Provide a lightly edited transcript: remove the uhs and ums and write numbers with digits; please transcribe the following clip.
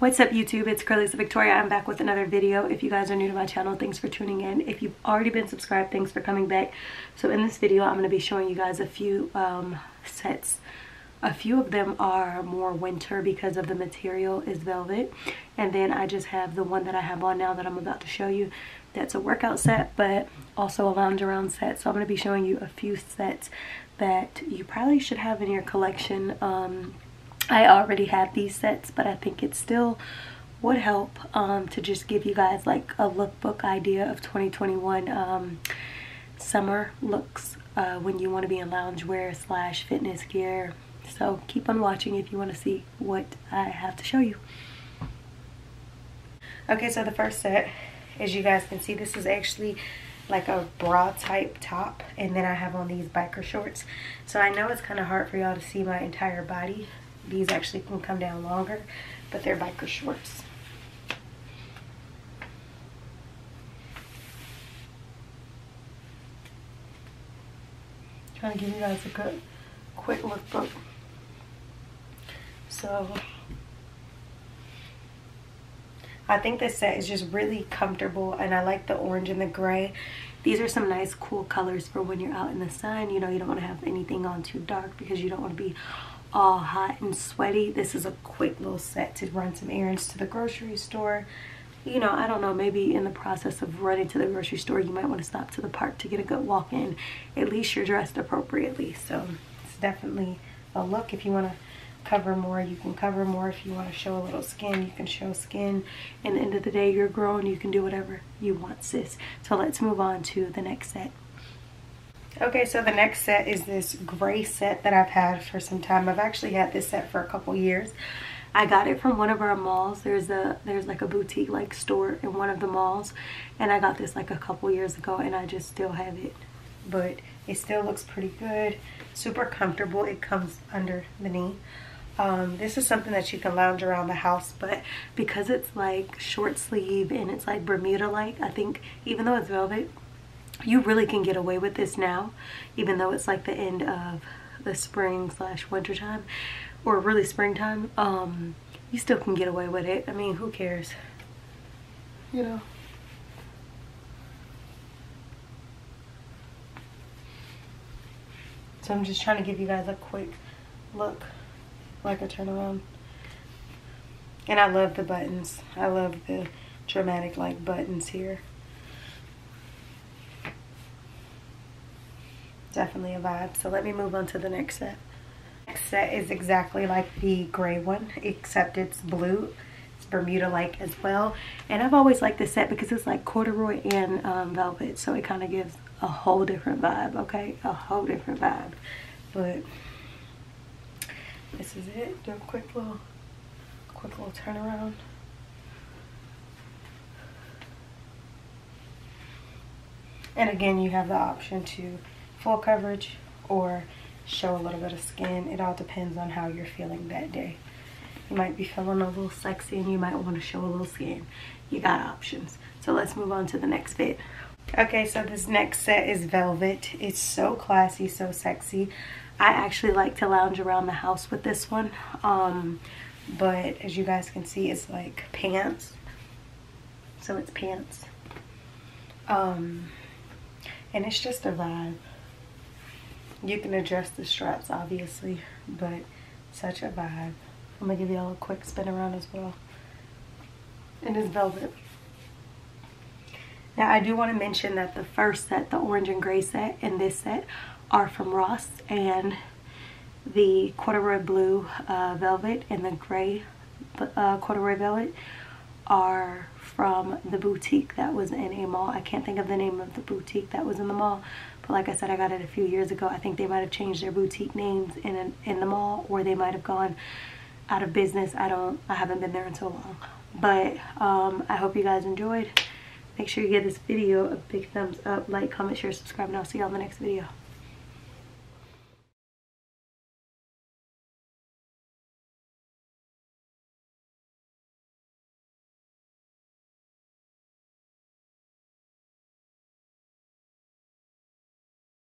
What's up YouTube, it's Cralisa Victoria. I'm back with another video. If you guys are new to my channel, thanks for tuning in. If you've already been subscribed, thanks for coming back. So in this video, I'm going to be showing you guys a few sets. A few of them are more winter because of the material is velvet. And then I just have the one that I have on now that I'm about to show you. That's a workout set, but also a lounge around set. So I'm going to be showing you a few sets that you probably should have in your collection. I already have these sets, but I think it still would help to just give you guys like a lookbook idea of 2021 summer looks when you want to be in loungewear / fitness gear. So keep on watching if you want to see what I have to show you. Okay, so the first set, as you guys can see, this is actually like a bra type top, and then I have on these biker shorts. So I know it's kind of hard for y'all to see my entire body. These actually can come down longer, but they're biker shorts. Trying to give you guys a good quick lookbook. So I think this set is just really comfortable, and I like the orange and the gray. These are some nice cool colors for when you're out in the sun. You know, you don't want to have anything on too dark because you don't want to be all hot and sweaty. This is a quick little set to run some errands to the grocery store. You know, I don't know, maybe in the process of running to the grocery store, you might want to stop to the park to get a good walk in. At least you're dressed appropriately. So it's definitely a look. If you want to cover more, you can cover more. If you want to show a little skin, you can show skin. And at the end of the day, you're grown, you can do whatever you want, sis. So let's move on to the next set. Okay, so the next set is this gray set that I've had for some time. I've actually had this set for a couple years. I got it from one of our malls. There's like a boutique like store in one of the malls, and I got this like a couple years ago, and I just still have it. But it still looks pretty good, super comfortable. It comes under the knee. This is something that you can lounge around the house, but because it's like short sleeve and it's like Bermuda-like, I think even though it's velvet, you really can get away with this now, even though it's like the end of the spring / winter time, or really springtime. You still can get away with it. I mean, who cares, you know? So I'm just trying to give you guys a quick look, like a turnaround. And I love the buttons. I love the dramatic like buttons here. Definitely a vibe. So let me move on to the next set. Next set is exactly like the gray one, except it's blue. It's Bermuda like as well, and I've always liked this set because it's like corduroy and velvet, so it kind of gives a whole different vibe. Okay, a whole different vibe. But this is it. Do a quick little turnaround. And again, you have the option to full coverage or show a little bit of skin. It all depends on how you're feeling that day. You might be feeling a little sexy and you might want to show a little skin. You got options. So let's move on to the next fit. Okay, so this next set is velvet. It's so classy, so sexy. I actually like to lounge around the house with this one, but as you guys can see, it's like pants. So it's pants, and it's just a vibe. You can adjust the straps, obviously, but such a vibe. I'm gonna give y'all a quick spin around as well. And it's velvet. Now, I do want to mention that the first set, the orange and gray set, and this set are from Ross, and the corduroy blue velvet and the gray corduroy velvet are from the boutique that was in a mall. I can't think of the name of the boutique that was in the mall, but like I said, I got it a few years ago. I think they might have changed their boutique names in the mall, or they might have gone out of business. I haven't been there in so long. But I hope you guys enjoyed. Make sure you give this video a big thumbs up, like, comment, share, subscribe, and I'll see you on the next video.